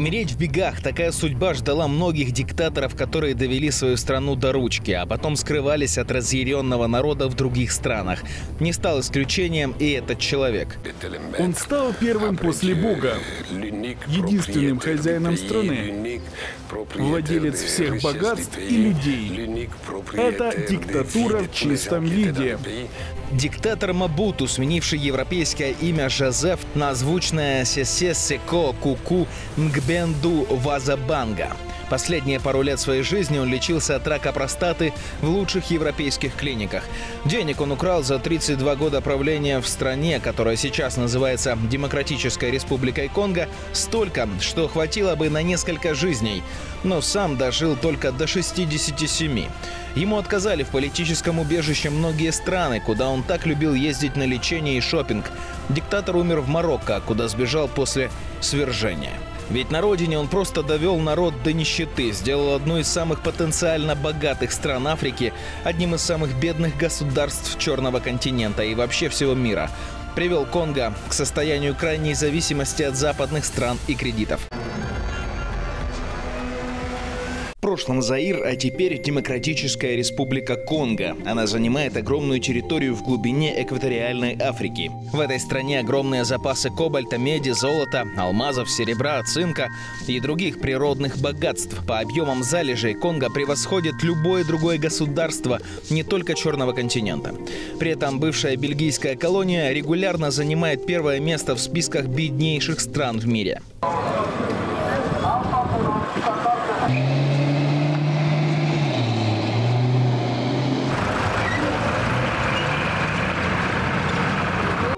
Умереть в бегах – такая судьба ждала многих диктаторов, которые довели свою страну до ручки, а потом скрывались от разъяренного народа в других странах. Не стал исключением и этот человек. Он стал первым после Бога, единственным хозяином страны, владелец всех богатств и людей. Это диктатура в чистом виде. Диктатор Мобуту, сменивший европейское имя Жозеф на озвучное Сесе Секо Куку Нгбенду ва За Банга. Последние пару лет своей жизни он лечился от рака простаты в лучших европейских клиниках. Денег он украл за 32 года правления в стране, которая сейчас называется Демократической Республикой Конго, столько, что хватило бы на несколько жизней. Но сам дожил только до 67. Ему отказали в политическом убежище многие страны, куда он так любил ездить на лечение и шопинг. Диктатор умер в Марокко, куда сбежал после свержения. Ведь на родине он просто довел народ до нищеты, сделал одну из самых потенциально богатых стран Африки одним из самых бедных государств Черного континента и вообще всего мира. Привел Конго к состоянию крайней зависимости от западных стран и кредитов. В прошлом Заир, а теперь Демократическая Республика Конго. Она занимает огромную территорию в глубине экваториальной Африки. В этой стране огромные запасы кобальта, меди, золота, алмазов, серебра, цинка и других природных богатств. По объемам залежей Конго превосходит любое другое государство, не только Черного континента. При этом бывшая бельгийская колония регулярно занимает первое место в списках беднейших стран в мире.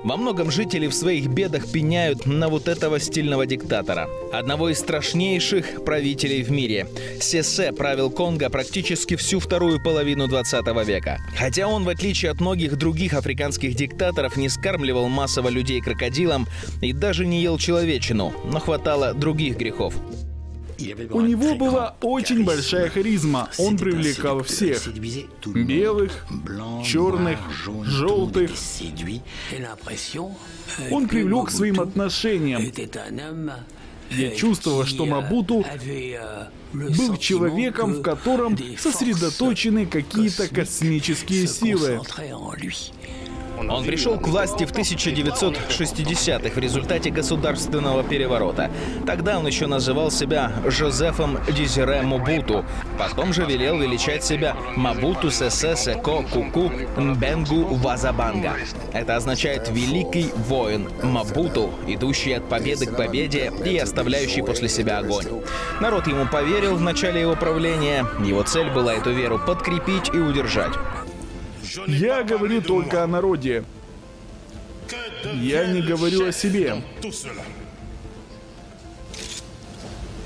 Во многом жители в своих бедах пеняют на вот этого стильного диктатора. Одного из страшнейших правителей в мире. Сесе правил Конго практически всю вторую половину 20 века. Хотя он, в отличие от многих других африканских диктаторов, не скармливал массово людей крокодилам и даже не ел человечину, но хватало других грехов. У него была очень большая харизма. Он привлекал всех. Белых, черных, желтых. Он привлек своим отношением. Я чувствовал, что Мобуту был человеком, в котором сосредоточены какие-то космические силы. Он пришел к власти в 1960-х в результате государственного переворота. Тогда он еще называл себя Жозефом Дезире Мобуту. Потом же велел величать себя Мобуту Сесе Секо Куку Нгбенду ва За Банга. Это означает «великий воин» Мобуту, идущий от победы к победе и оставляющий после себя огонь. Народ ему поверил в начале его правления. Его цель была эту веру подкрепить и удержать. Я говорю только о народе. Я не говорю о себе.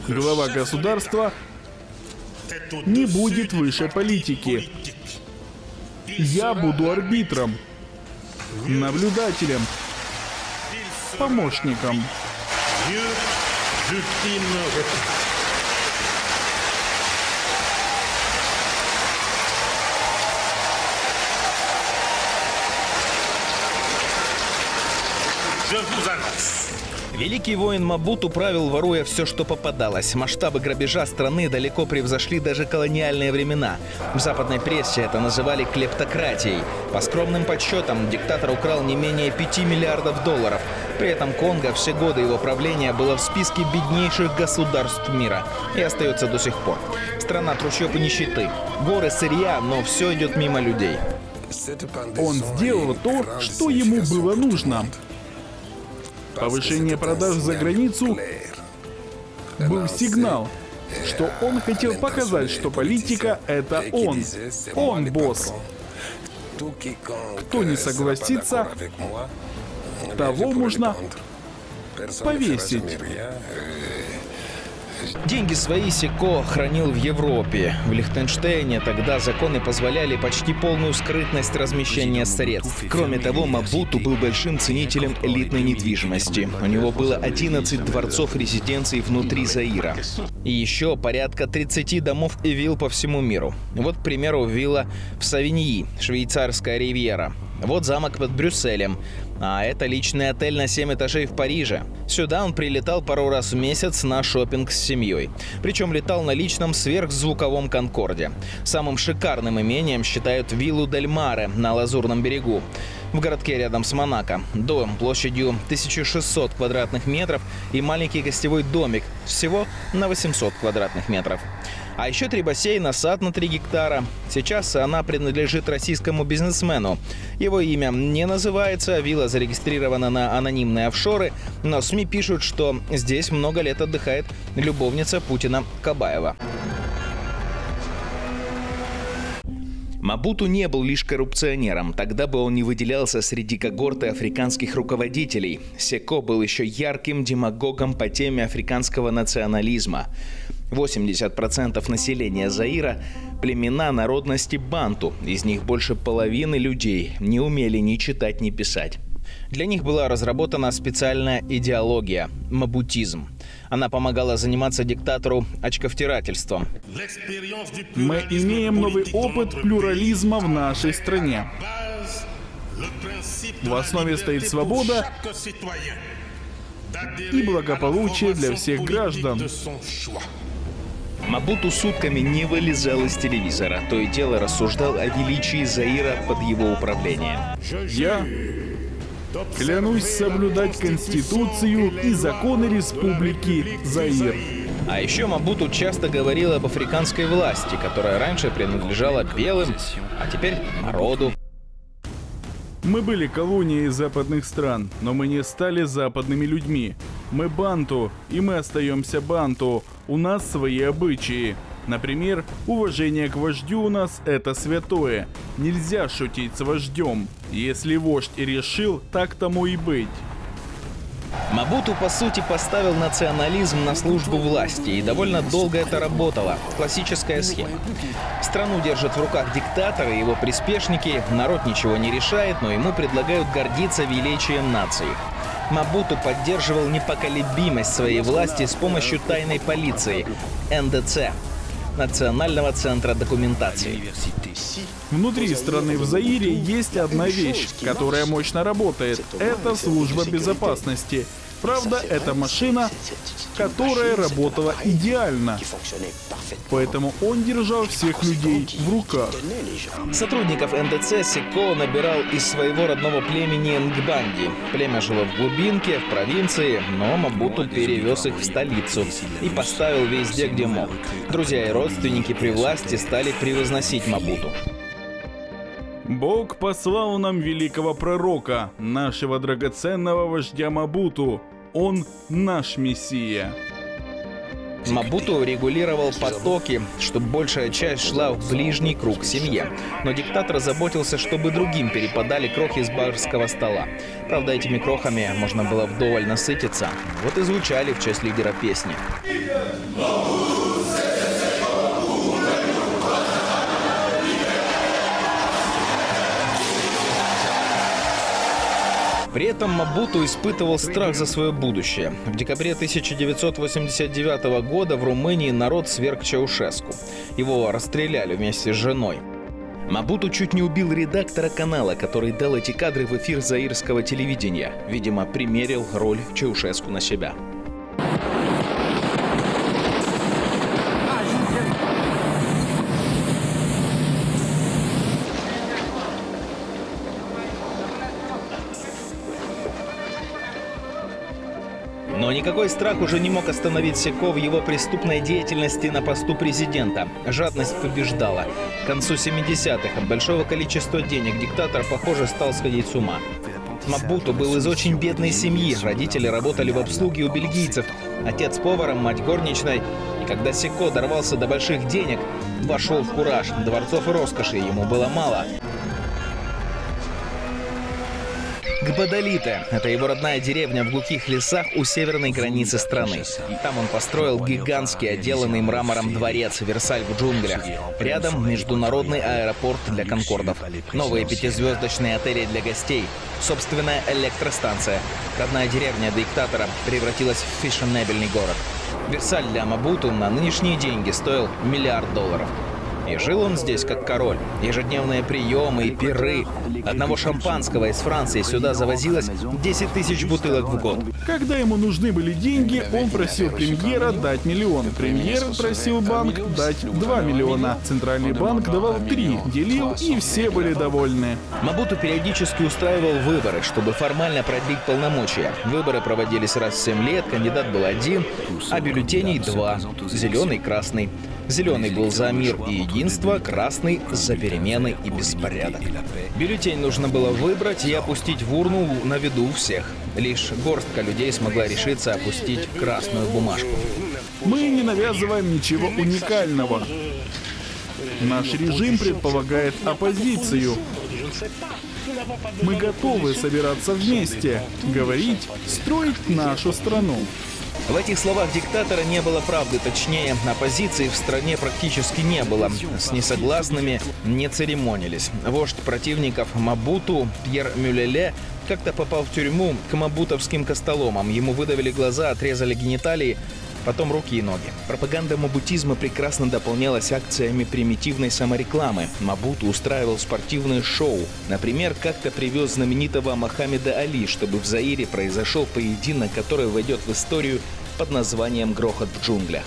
Глава государства не будет выше политики. Я буду арбитром, наблюдателем, помощником. Великий воин Мобуту правил, воруя все, что попадалось. Масштабы грабежа страны далеко превзошли даже колониальные времена. В западной прессе это называли клептократией. По скромным подсчетам, диктатор украл не менее 5 миллиардов долларов. При этом Конго все годы его правления было в списке беднейших государств мира. И остается до сих пор. Страна трущоб и нищеты. Горы сырья, но все идет мимо людей. Он сделал то, что ему было нужно. Повышение продаж за границу был сигнал, что он хотел показать, что политика — это он. Он босс. Кто не согласится, того можно повесить. Деньги свои Секо хранил в Европе. В Лихтенштейне тогда законы позволяли почти полную скрытность размещения средств. Кроме того, Мобуту был большим ценителем элитной недвижимости. У него было 11 дворцов резиденций внутри Заира. И еще порядка 30 домов и вилл по всему миру. Вот, к примеру, вилла в Савиньи, швейцарская ривьера. Вот замок под Брюсселем. А это личный отель на 7 этажей в Париже. Сюда он прилетал пару раз в месяц на шопинг с семьей. Причем летал на личном сверхзвуковом Конкорде. Самым шикарным имением считают виллу Дель Маре на Лазурном берегу, в городке рядом с Монако. Дом площадью 1600 квадратных метров и маленький гостевой домик всего на 800 квадратных метров. А еще 3 бассейна, сад на 3 гектара. Сейчас она принадлежит российскому бизнесмену. Его имя не называется, вилла зарегистрирована на анонимные офшоры, но СМИ пишут, что здесь много лет отдыхает любовница Путина Кабаева. Мобуту не был лишь коррупционером, тогда бы он не выделялся среди когорты африканских руководителей. Секо был еще ярким демагогом по теме африканского национализма. 80% населения Заира – племена народности банту, из них больше половины людей не умели ни читать, ни писать. Для них была разработана специальная идеология – мабутизм. Она помогала заниматься диктатору очковтирательством. Мы имеем новый опыт плюрализма в нашей стране. В основе стоит свобода и благополучие для всех граждан. Мобуту сутками не вылезал из телевизора, то и дело рассуждал о величии Заира под его управлением. Я клянусь соблюдать Конституцию и законы Республики Заир. А еще Мобуту часто говорил об африканской власти, которая раньше принадлежала белым, а теперь народу. Мы были колонией западных стран, но мы не стали западными людьми. Мы банту, и мы остаемся банту. У нас свои обычаи. Например, уважение к вождю у нас это святое. Нельзя шутить с вождем. Если вождь и решил, так тому и быть. Мобуту, по сути, поставил национализм на службу власти, и довольно долго это работало. Классическая схема. Страну держат в руках диктаторы и его приспешники, народ ничего не решает, но ему предлагают гордиться величием нации. Мобуту поддерживал непоколебимость своей власти с помощью тайной полиции – НДЦ. Национального центра документации. Внутри страны в Заире есть одна вещь, которая мощно работает. Это служба безопасности. Правда, это машина, которая работала идеально. Поэтому он держал всех людей в руках. Сотрудников НДЦ Секо набирал из своего родного племени Нгбанди. Племя жило в глубинке, в провинции, но Мобуту перевез их в столицу и поставил везде, где мог. Друзья и родственники при власти стали превозносить Мобуту. Бог послал нам великого пророка, нашего драгоценного вождя Мобуту. Он наш мессия. Мобуту регулировал потоки, чтобы большая часть шла в ближний круг семьи. Но диктатор заботился, чтобы другим перепадали крохи с барского стола. Правда, этими крохами можно было вдоволь насытиться. Вот и звучали в честь лидера песни. При этом Мобуту испытывал страх за свое будущее. В декабре 1989 года в Румынии народ сверг Чаушеску. Его расстреляли вместе с женой. Мобуту чуть не убил редактора канала, который дал эти кадры в эфир заирского телевидения. Видимо, примерил роль Чаушеску на себя. Но никакой страх уже не мог остановить Секо в его преступной деятельности на посту президента. Жадность побеждала. К концу 70-х от большого количества денег диктатор, похоже, стал сходить с ума. Мобуту был из очень бедной семьи. Родители работали в обслуге у бельгийцев. Отец поваром, мать горничной. И когда Секо дорвался до больших денег, вошел в кураж. Дворцов и роскоши ему было мало. Гбадолите – это его родная деревня в глухих лесах у северной границы страны. Там он построил гигантский, отделанный мрамором дворец «Версаль в джунглях». Рядом международный аэропорт для конкордов. Новые 5-звездочные отели для гостей. Собственная электростанция. Родная деревня диктатора превратилась в фешенебельный город. Версаль для Мобуту на нынешние деньги стоил $1 миллиард. И жил он здесь как король. Ежедневные приемы и пиры. Одного шампанского из Франции сюда завозилось 10 тысяч бутылок в год. Когда ему нужны были деньги, он просил премьера дать миллион. Премьер просил банк дать 2 миллиона. Центральный банк давал 3, делил, и все были довольны. Мобуту периодически устраивал выборы, чтобы формально продлить полномочия. Выборы проводились раз в 7 лет, кандидат был один, а бюллетеней 2. Зеленый, красный. Зеленый был за мир и единство, красный за перемены и беспорядок. Бюллетень нужно было выбрать и опустить в урну на виду у всех. Лишь горстка людей смогла решиться опустить красную бумажку. Мы не навязываем ничего уникального. Наш режим предполагает оппозицию. Мы готовы собираться вместе, говорить, строить нашу страну. В этих словах диктатора не было правды, точнее, оппозиции в стране практически не было. С несогласными не церемонились. Вождь противников Мобуту, Пьер Мюлеле, как-то попал в тюрьму к мобутовским костоломам. Ему выдавили глаза, отрезали гениталии, потом руки и ноги. Пропаганда мобутизма прекрасно дополнялась акциями примитивной саморекламы. Мобуту устраивал спортивные шоу. Например, как-то привез знаменитого Мохаммеда Али, чтобы в Заире произошел поединок, который войдет в историю под названием «Грохот в джунглях».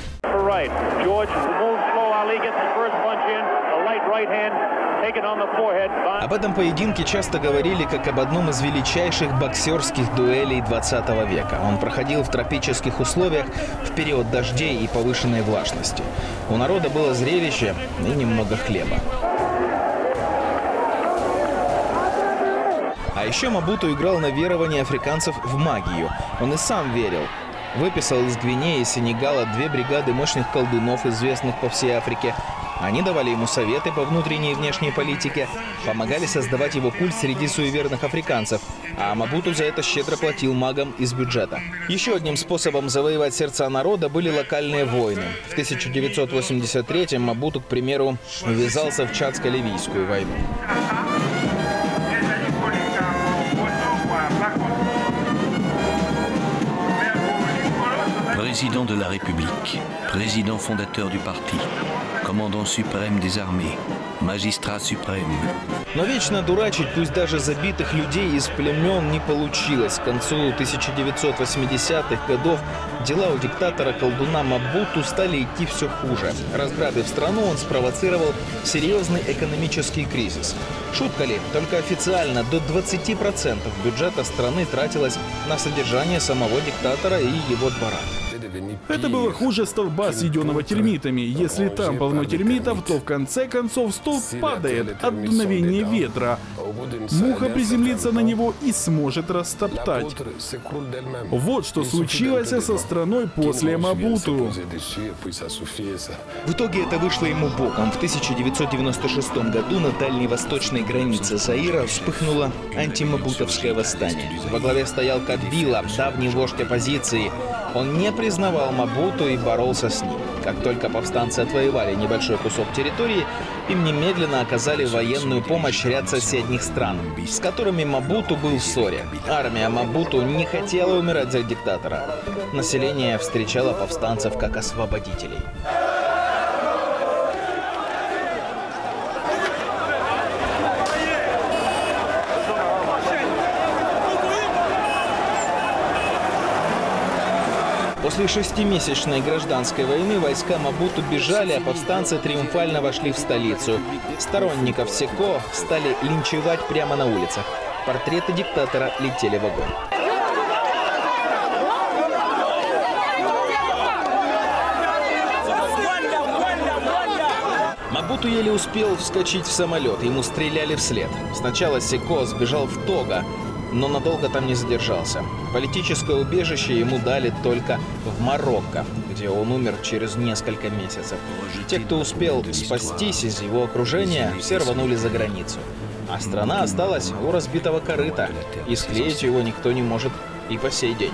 Об этом поединке часто говорили как об одном из величайших боксерских дуэлей 20 века. Он проходил в тропических условиях в период дождей и повышенной влажности. У народа было зрелище и немного хлеба. А еще Мобуту играл на верование африканцев в магию. Он и сам верил. Выписал из Гвинеи и Сенегала 2 бригады мощных колдунов, известных по всей Африке. Они давали ему советы по внутренней и внешней политике, помогали создавать его культ среди суеверных африканцев, а Мобуту за это щедро платил магам из бюджета. Еще одним способом завоевать сердца народа были локальные войны. В 1983-м Мобуту, к примеру, ввязался в Чацко-Ливийскую войну. Président de la République, président fondateur du parti, commandant suprême des armées, магистрат suprême. Но вечно дурачить, пусть даже забитых людей из племен, не получилось. К концу 1980-х годов дела у диктатора-колдуна Мобуту стали идти все хуже. Разграбив страну, он спровоцировал серьезный экономический кризис. Шутка ли, только официально до 20% бюджета страны тратилось на содержание самого диктатора и его двора. Это было хуже столба, съеденного термитами. Если там полно термитов, то в конце концов столб падает от дуновения ветра. Муха приземлится на него и сможет растоптать. Вот что случилось со страной после Мобуту. В итоге это вышло ему боком. В 1996 году на дальневосточной границе Заира вспыхнуло антимобутовское восстание. Во главе стоял Кабила, давний вождь оппозиции. Он не признавал Мобуту и боролся с ним. Как только повстанцы отвоевали небольшой кусок территории, им немедленно оказали военную помощь ряд соседних стран, с которыми Мобуту был в ссоре. Армия Мобуту не хотела умирать за диктатора. Население встречало повстанцев как освободителей. После 6-месячной гражданской войны войска Мобуту бежали, а повстанцы триумфально вошли в столицу. Сторонников Секо стали линчевать прямо на улицах. Портреты диктатора летели в огонь. Мобуту еле успел вскочить в самолет, ему стреляли вслед. Сначала Секо сбежал в Того, но надолго там не задержался. Политическое убежище ему дали только в Марокко, где он умер через несколько месяцев. Те, кто успел спастись из его окружения, все рванули за границу. А страна осталась у разбитого корыта, и склеить его никто не может и по сей день.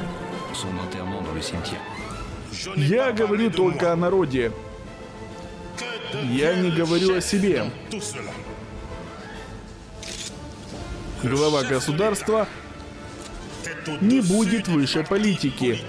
Я говорю только о народе. Я не говорю о себе. Глава государства не будет выше политики.